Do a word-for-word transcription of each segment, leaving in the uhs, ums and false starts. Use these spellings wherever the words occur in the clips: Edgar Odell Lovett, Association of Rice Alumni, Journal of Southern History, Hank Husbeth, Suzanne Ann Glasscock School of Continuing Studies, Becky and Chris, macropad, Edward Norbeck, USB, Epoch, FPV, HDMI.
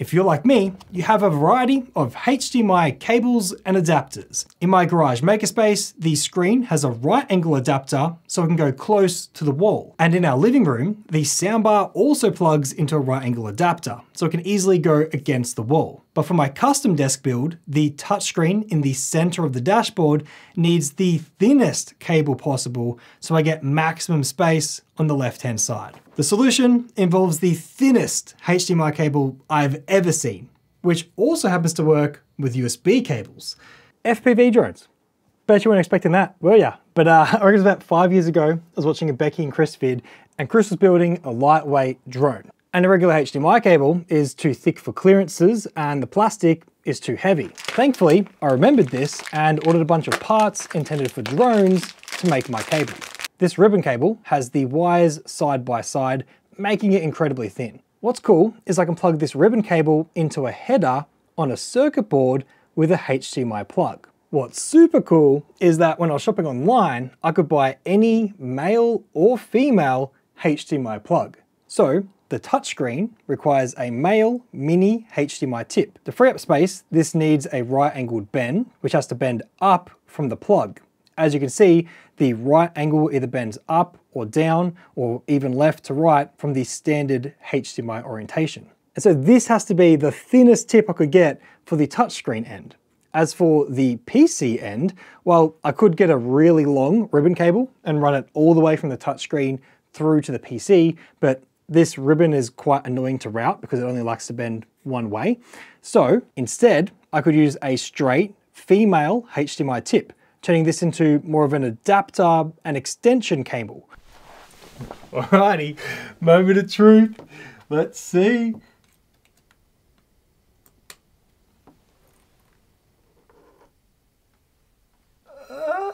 If you're like me, you have a variety of H D M I cables and adapters. In my garage makerspace, the screen has a right angle adapter so it can go close to the wall. And in our living room, the soundbar also plugs into a right angle adapter so it can easily go against the wall. But for my custom desk build, the touchscreen in the center of the dashboard needs the thinnest cable possible so I get maximum space on the left-hand side. The solution involves the thinnest H D M I cable I've ever seen, which also happens to work with U S B cables. F P V drones. Bet you weren't expecting that, were ya? But uh, I reckon it was about five years ago, I was watching a Becky and Chris vid, and Chris was building a lightweight drone. And a regular H D M I cable is too thick for clearances and the plastic is too heavy. Thankfully, I remembered this and ordered a bunch of parts intended for drones to make my cable. This ribbon cable has the wires side by side, making it incredibly thin. What's cool is I can plug this ribbon cable into a header on a circuit board with a H D M I plug. What's super cool is that when I was shopping online, I could buy any male or female H D M I plug. So, the touchscreen requires a male mini H D M I tip. To free up space, this needs a right angled bend, which has to bend up from the plug. As you can see, the right angle either bends up or down, or even left to right from the standard H D M I orientation. And so this has to be the thinnest tip I could get for the touchscreen end. As for the P C end, well, I could get a really long ribbon cable and run it all the way from the touchscreen through to the P C, but this ribbon is quite annoying to route because it only likes to bend one way. So instead, I could use a straight female H D M I tip, turning this into more of an adapter and extension cable. Alrighty, moment of truth. Let's see. Uh.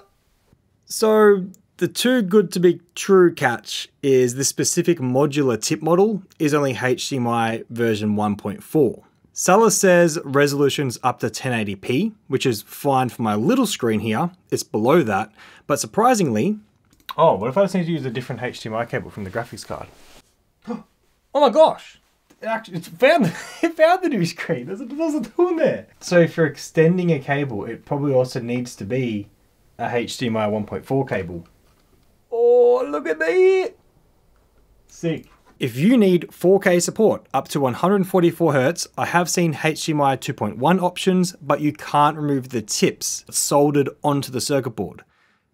So, the too good to be true catch is this specific modular tip model is only H D M I version one point four. Seller says resolution's up to ten eighty p, which is fine for my little screen here, it's below that, but surprisingly... Oh, what if I just need to use a different H D M I cable from the graphics card? Oh my gosh! It actually it's found, it found the new screen, there's a, there's a tool in there! So if you're extending a cable, it probably also needs to be a H D M I one point four cable. Oh, look at that! Sick. If you need four K support up to one hundred forty-four hertz, I have seen H D M I two point one options, but you can't remove the tips soldered onto the circuit board.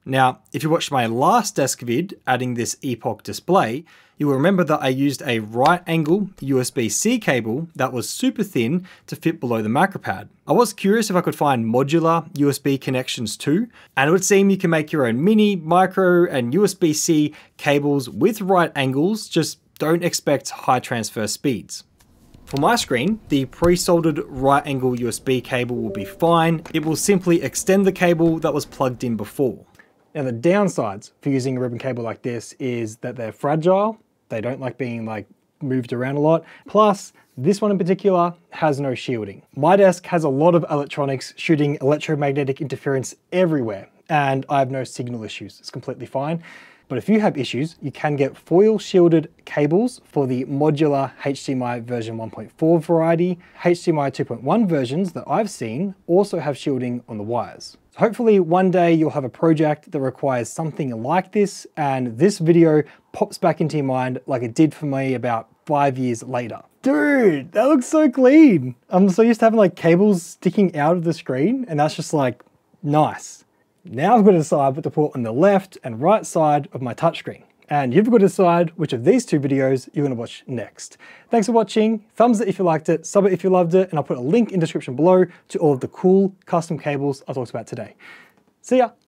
Now, if you watched my last desk vid adding this Epoch display, you will remember that I used a right angle U S B C cable that was super thin to fit below the macropad. I was curious if I could find modular U S B connections too, and it would seem you can make your own mini, micro, and U S B C cables with right angles, just don't expect high transfer speeds. For my screen, the pre-soldered right angle U S B cable will be fine. It will simply extend the cable that was plugged in before. Now the downsides for using a ribbon cable like this is that they're fragile, they don't like being like moved around a lot, plus this one in particular has no shielding. My desk has a lot of electronics shooting electromagnetic interference everywhere, and I have no signal issues, it's completely fine. But if you have issues, you can get foil shielded cables for the modular H D M I version one point four variety. H D M I two point one versions that I've seen also have shielding on the wires. So hopefully one day you'll have a project that requires something like this, and this video pops back into your mind like it did for me about five years later. Dude, that looks so clean. I'm so used to having like cables sticking out of the screen, and that's just like, nice. Now I've got to decide what to put on the left and right side of my touchscreen. And you've got to decide which of these two videos you're going to watch next. Thanks for watching, thumbs it if you liked it, sub it if you loved it, and I'll put a link in the description below to all of the cool custom cables I talked about today. See ya!